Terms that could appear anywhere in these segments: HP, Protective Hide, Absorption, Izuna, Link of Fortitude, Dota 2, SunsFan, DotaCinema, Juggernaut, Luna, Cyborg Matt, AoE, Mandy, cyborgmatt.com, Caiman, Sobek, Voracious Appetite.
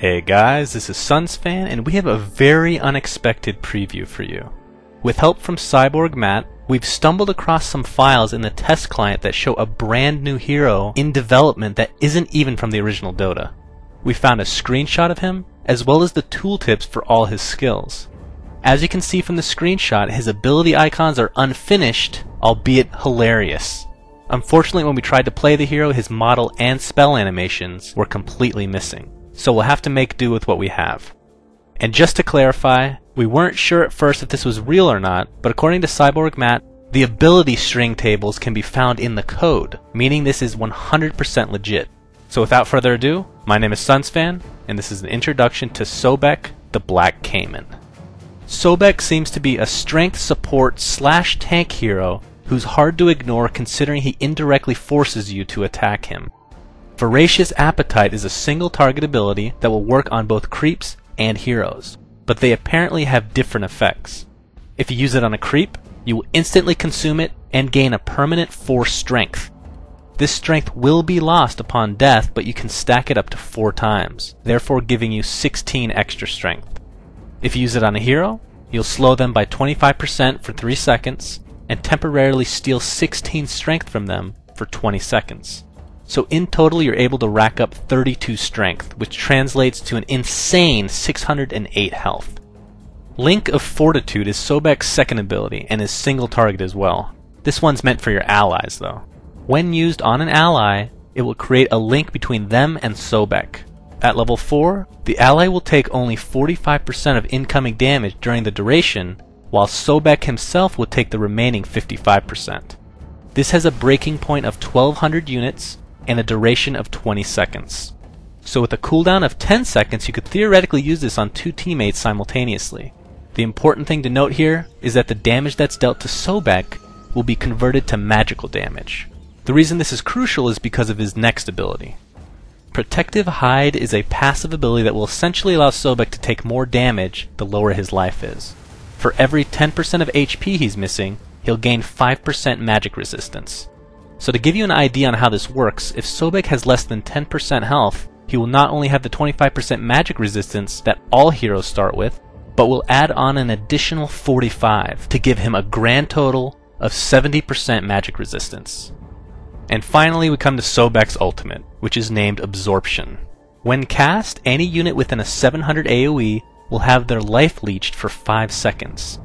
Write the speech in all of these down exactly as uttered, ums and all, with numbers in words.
Hey guys, this is SunsFan, and we have a very unexpected preview for you. With help from Cyborg Matt, we've stumbled across some files in the test client that show a brand new hero in development that isn't even from the original Dota. We found a screenshot of him, as well as the tooltips for all his skills. As you can see from the screenshot, his ability icons are unfinished, albeit hilarious. Unfortunately, when we tried to play the hero, his model and spell animations were completely missing. So we'll have to make do with what we have. And just to clarify, we weren't sure at first if this was real or not, but according to Cyborg Matt, the ability string tables can be found in the code, meaning this is one hundred percent legit. So without further ado, my name is SunsFan, and this is an introduction to Sobek, the Black Cayman. Sobek seems to be a strength support slash tank hero who's hard to ignore considering he indirectly forces you to attack him. Voracious Appetite is a single target ability that will work on both creeps and heroes, but they apparently have different effects. If you use it on a creep, you will instantly consume it and gain a permanent force strength. This strength will be lost upon death, but you can stack it up to four times, therefore giving you sixteen extra strength. If you use it on a hero, you'll slow them by twenty-five percent for three seconds and temporarily steal sixteen strength from them for twenty seconds. So in total, you're able to rack up thirty-two strength, which translates to an insane six hundred eight health. Link of Fortitude is Sobek's second ability and is single target as well. This one's meant for your allies though. When used on an ally, it will create a link between them and Sobek. At level four, the ally will take only forty-five percent of incoming damage during the duration, while Sobek himself will take the remaining fifty-five percent. This has a breaking point of twelve hundred units, and a duration of twenty seconds. So with a cooldown of ten seconds, you could theoretically use this on two teammates simultaneously. The important thing to note here is that the damage that's dealt to Sobek will be converted to magical damage. The reason this is crucial is because of his next ability. Protective Hide is a passive ability that will essentially allow Sobek to take more damage the lower his life is. For every ten percent of H P he's missing, he'll gain five percent magic resistance. So to give you an idea on how this works, if Sobek has less than ten percent health, he will not only have the twenty-five percent magic resistance that all heroes start with, but will add on an additional forty-five to give him a grand total of seventy percent magic resistance. And finally we come to Sobek's ultimate, which is named Absorption. When cast, any unit within a seven hundred AoE will have their life leached for five seconds.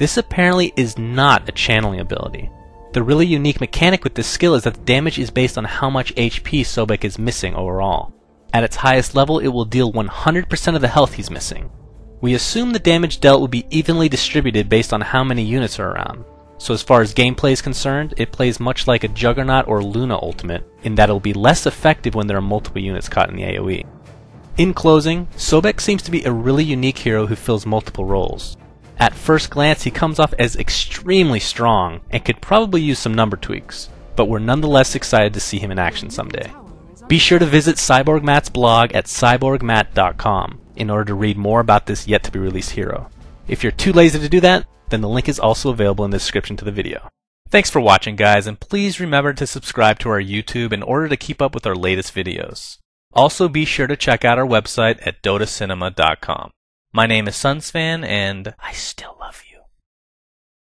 This apparently is not a channeling ability. The really unique mechanic with this skill is that the damage is based on how much H P Sobek is missing overall. At its highest level, it will deal one hundred percent of the health he's missing. We assume the damage dealt will be evenly distributed based on how many units are around. So as far as gameplay is concerned, it plays much like a Juggernaut or Luna ultimate, in that it will be less effective when there are multiple units caught in the AoE. In closing, Sobek seems to be a really unique hero who fills multiple roles. At first glance, he comes off as extremely strong and could probably use some number tweaks, but we're nonetheless excited to see him in action someday. Be sure to visit Cyborg Matt's blog at cyborg matt dot com in order to read more about this yet to be released hero. If you're too lazy to do that, then the link is also available in the description to the video. Thanks for watching guys, and please remember to subscribe to our YouTube in order to keep up with our latest videos. Also be sure to check out our website at dota cinema dot com. My name is SunsFan, and I still love you.